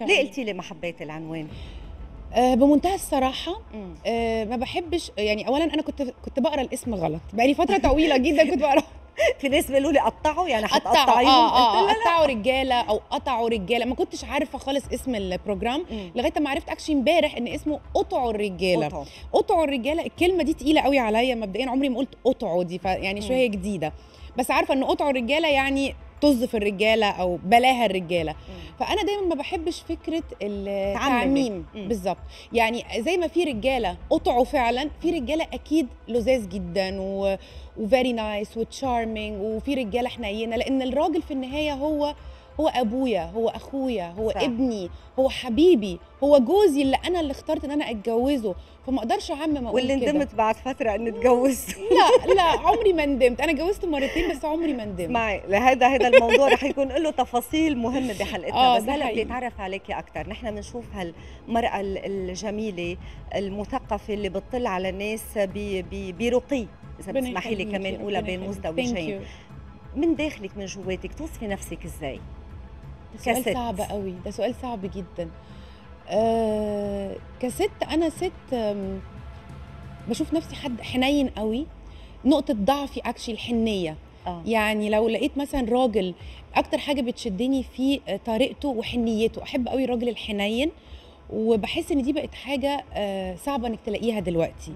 ليه قلتي لي ما حبيتي العنوان؟ بمنتهى الصراحه ما بحبش، يعني اولا انا كنت بقرا الاسم غلط، بقالي فتره طويله جدا كنت بقرا في ناس بيقولوا لي قطعوا، يعني هتقطعيهم؟ قطعوا رجاله او قطعوا رجاله، ما كنتش عارفه خالص اسم البروجرام لغايه ما عرفت اكشن امبارح ان اسمه قطعوا الرجاله. قطعوا الرجاله الكلمه دي تقيله قوي عليا، مبدئيا عمري ما قلت قطعوا دي، فيعني شويه جديده، بس عارفه ان قطعوا الرجاله يعني طز في الرجاله او بلاها الرجاله. فانا دايما ما بحبش فكره التعميم بالظبط، يعني زي ما في رجاله قطعوا فعلا، في رجاله اكيد لذاذ جدا وفيري نايس وتشارمينج، وفي رجاله حنينه، لان الراجل في النهايه هو ابويا، هو اخويا، هو صح. ابني، هو حبيبي، هو جوزي اللي اخترت ان انا اتجوزه، فما اقدرش عم ما اقول كده. واللي ندمت بعد فتره ان اتجوزت. لا عمري ما ندمت، انا اتجوزت مرتين بس عمري ما ندمت. معي لهذا الموضوع رح يكون له تفاصيل مهمه بحلقتنا، بس هلا بدي اتعرف عليكي اكثر. نحن بنشوف هالمراه الجميله المثقفه اللي بتطل على الناس برقي، اذا بتسمحي لي كمان اقولها بين مزدوجين، من داخلك من جواتك توصفي نفسك ازاي؟ سؤال صعب قوي، ده سؤال صعب جدا. كست انا ست بشوف نفسي حد حنين قوي، نقطه ضعفي اكشلي الحنيه. يعني لو لقيت مثلا راجل اكتر حاجه بتشدني فيه طريقته وحنيته، احب قوي الراجل الحنين، وبحس ان دي بقت حاجه صعبه انك تلاقيها دلوقتي.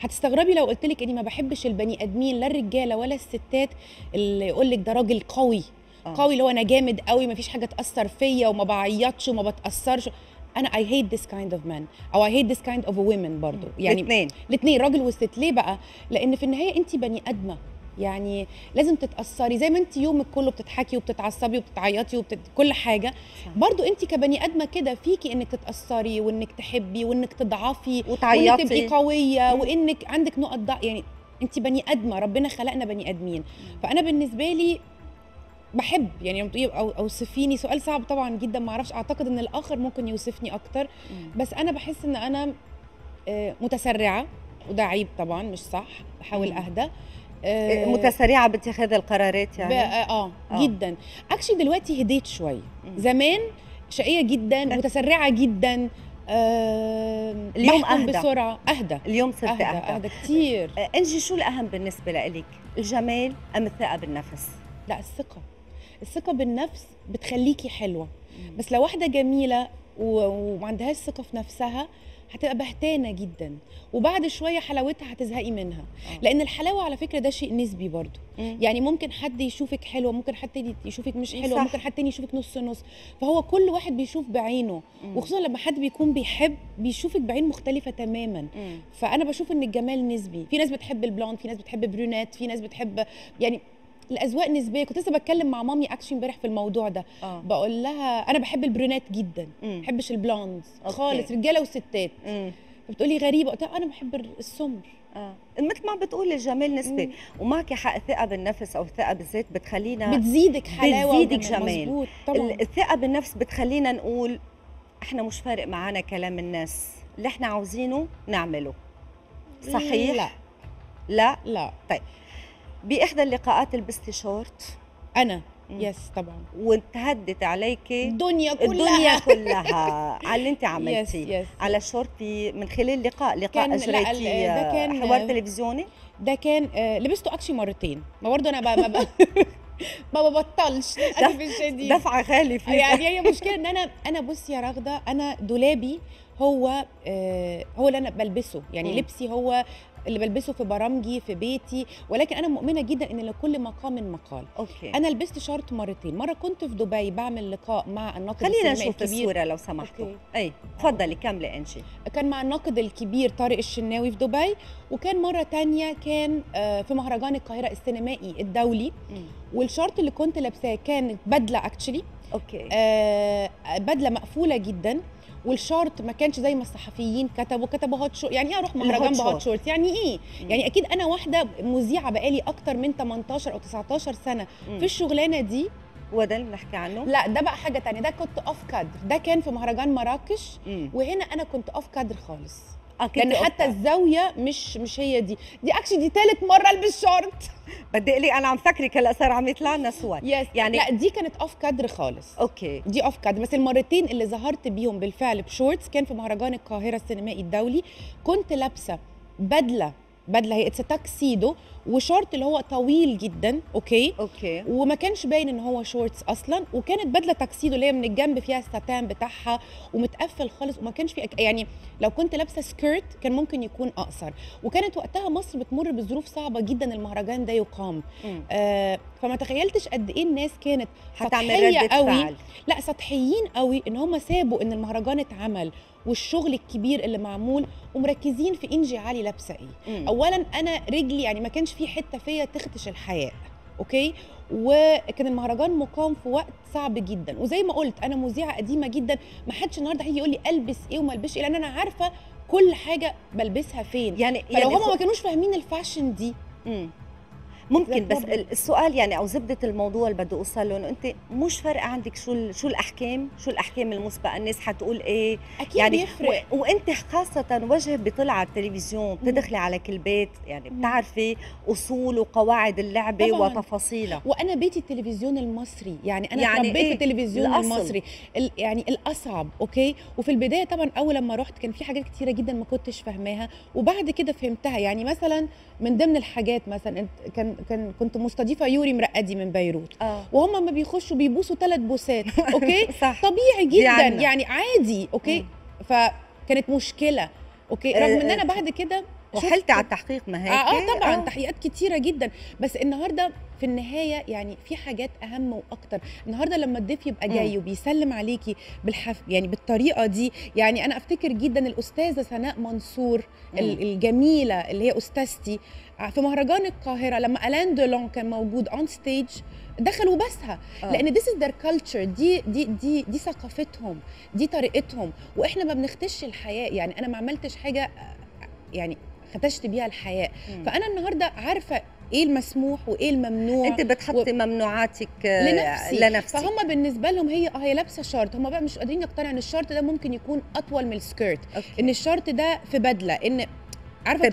هتستغربي لو قلت لك اني ما بحبش البني ادمين، لا الرجاله ولا الستات، اللي يقول لك ده راجل قوي قوي، اللي هو انا جامد قوي مفيش حاجه تاثر فيا وما بعيطش وما بتاثرش. انا I hate this kind of man او I hate this kind of women برضو، يعني الاثنين راجل والست. ليه بقى؟ لان في النهايه انت بني ادمه، يعني لازم تتاثري زي ما انت يومك كله بتضحكي وبتتعصبي وبتعيطي كل حاجه، برضو انت كبني ادمه كده فيكي انك تتاثري وانك تحبي وانك تضعفي وانك تبقي قويه وانك عندك نقط ضعف، يعني انت بني ادمه، ربنا خلقنا بني ادمين. فانا بالنسبه لي بحب، يعني لما تقولي اوصفيني، سؤال صعب طبعا جدا، ما اعرفش، اعتقد ان الاخر ممكن يوصفني اكتر، بس انا بحس ان انا متسرعه، وده عيب طبعا مش صح، بحاول اهدى. متسرعه باتخاذ القرارات يعني؟ جدا اكشلي دلوقتي هديت شويه، زمان شقيه جدا متسرعه جدا. اليوم اهدى بسرعه، اهدى اليوم، صرت اهدى كتير. انجي، شو الاهم بالنسبه لك، الجمال ام الثقه بالنفس؟ لا، الثقة بالنفس بتخليكي حلوة، بس لو واحدة جميلة وما عندهاش ثقة في نفسها هتبقى بهتانة جدا، وبعد شوية حلاوتها هتزهقي منها. لأن الحلاوة على فكرة ده شيء نسبي برضو، يعني ممكن حد يشوفك حلوة، ممكن حد يشوفك مش حلوة، صح. ممكن حد تاني يشوفك نص نص، فهو كل واحد بيشوف بعينه، وخصوصا لما حد بيكون بيحب بيشوفك بعين مختلفة تماما. فأنا بشوف إن الجمال نسبي، في ناس بتحب البلوند، في ناس بتحب برونات، في ناس بتحب، يعني الاذواق نسبيه. كنت لسه بتكلم مع مامي اكشن امبارح في الموضوع ده، بقول لها انا بحب البرونات جدا، ما بحبش البلوندز خالص، رجاله وستات. فبتقولي غريبه، قلت لها انا بحب السمر. مثل ما بتقول الجمال نسبي، ومعك حق، الثقه بالنفس او الثقه بالذات بتخلينا بتزيدك حلاوه، بتزيدك جمال. الثقه بالنفس بتخلينا نقول احنا مش فارق معانا كلام الناس، اللي احنا عاوزينه نعمله، صحيح؟ لا لا لا. طيب، بإحدى اللقاءات لبستي شورت أنا، يس طبعا، واتهدت عليكي الدنيا كلها على اللي أنت عملتيه. يس. على شورتي من خلال لقاء أجريتي، ده كان حوار تلفزيوني، ده كان لبسته أكشي مرتين، ما برضه أنا ما ببطلش للأسف الشديد، دفعة غالي فيها. يعني هي مشكلة إن أنا بصي يا رغدة، أنا دولابي هو اللي أنا بلبسه، يعني لبسي هو اللي بلبسه في برامجي في بيتي، ولكن انا مؤمنه جدا ان لكل مقام مقال. انا لبست شورت مرتين، مره كنت في دبي بعمل لقاء مع الناقد السينمائي الكبير. خلينا نشوف الصوره لو سمحتوا. اي اتفضلي كملي انجي. كان مع الناقد الكبير طارق الشناوي في دبي، وكان مره ثانيه كان في مهرجان القاهره السينمائي الدولي، والشورت اللي كنت لابساه كانت بدله اكشلي، بدله مقفوله جدا، والشورت ما كانش زي ما الصحفيين كتبوا هوت شورت، يعني ايه اروح مهرجان بهوت شورت؟ يعني ايه؟ يعني اكيد انا واحده مذيعه بقالي اكتر من 18 او 19 سنه في الشغلانه دي، وده اللي بنحكي عنه. لا ده بقى حاجه ثانيه، ده كنت اوف كادر، ده كان في مهرجان مراكش، وهنا انا كنت اوف كادر خالص. لان حتى الزاويه مش هي دي اكشلي دي ثالث مره البس شورت. بدقلي انا عم فكرك هلا صار عم يطلع لنا صور. يعني لا دي كانت اوف كادر خالص. اوكي دي اوف كادر، بس المرتين اللي ظهرت بيهم بالفعل بشورتس كان في مهرجان القاهره السينمائي الدولي. كنت لابسه بدله هي اتس تاكسيدو وشورت اللي هو طويل جدا. اوكي وما كانش باين ان هو شورتس اصلا، وكانت بدله تاكسيدو اللي هي من الجنب فيها الستان بتاعها ومتقفل خالص، وما كانش في يعني لو كنت لابسه سكيرت كان ممكن يكون اقصر. وكانت وقتها مصر بتمر بظروف صعبه جدا، المهرجان ده يقام فما تخيلتش قد ايه الناس كانت سطحيه قوي. لا سطحيين قوي ان هم سابوا ان المهرجان اتعمل والشغل الكبير اللي معمول ومركزين في انجي علي لابسه ايه. اولا انا رجلي يعني ما كانش في حته فيا تختش الحياء. اوكي وكان المهرجان مقام في وقت صعب جدا، وزي ما قلت انا مذيعه قديمه جدا، ما حدش النهارده هيجي يقول لي البس ايه وما البسش ايه لان انا عارفه كل حاجه بلبسها فين. يعني هم ما كانوش فاهمين الفاشن دي. ممكن بس السؤال يعني او زبده الموضوع اللي بدي اوصل له انه انت مش فارقه عندك شو الاحكام المسبقه، الناس حتقول ايه اكيد يعني بيفرق. وانت خاصه وجه بيطلع على التلفزيون بتدخلي على كل بيت يعني بتعرفي اصول وقواعد اللعبه طبعاً. وتفاصيلها. وانا بيتي التلفزيون المصري يعني انا يعني إيه؟ التلفزيون الأصل. المصري يعني الاصعب. اوكي وفي البدايه طبعا اول لما رحت كان في حاجات كتيره جدا ما كنتش فاهماها وبعد كده فهمتها. يعني مثلا من ضمن الحاجات مثلا كنت مستضيفه يوري مرقدي من بيروت وهم ما بيخشوا بيبوسوا 3 بوسات. اوكي صح. طبيعي جدا يعني عادي. اوكي فكانت مشكله. اوكي رغم ان انا بعد كده وحلتي على التحقيق ما هي طبعا تحقيقات كتيره جدا، بس النهارده في النهايه يعني في حاجات اهم واكتر. النهارده لما الضيف يبقى جاي وبيسلم عليكي يعني بالطريقه دي، يعني انا افتكر جدا الاستاذه سناء منصور الجميله اللي هي استاذتي في مهرجان القاهره لما الان دولون كان موجود اون ستيج دخلوا بسها لان this is their culture. دي ثقافتهم، دي طريقتهم، واحنا ما بنختش الحياه. يعني انا ما عملتش حاجه يعني ختشت بيها الحياة. فأنا النهاردة عارفة ايه المسموح وايه الممنوع. انت بتحطي ممنوعاتك لنفسك. فهم بالنسبه لهم هي لابسه شورت، هم بقى مش قادرين يقتنعوا ان الشورت ده ممكن يكون اطول من السكيرت، ان الشورت ده في بدله، ان عارفه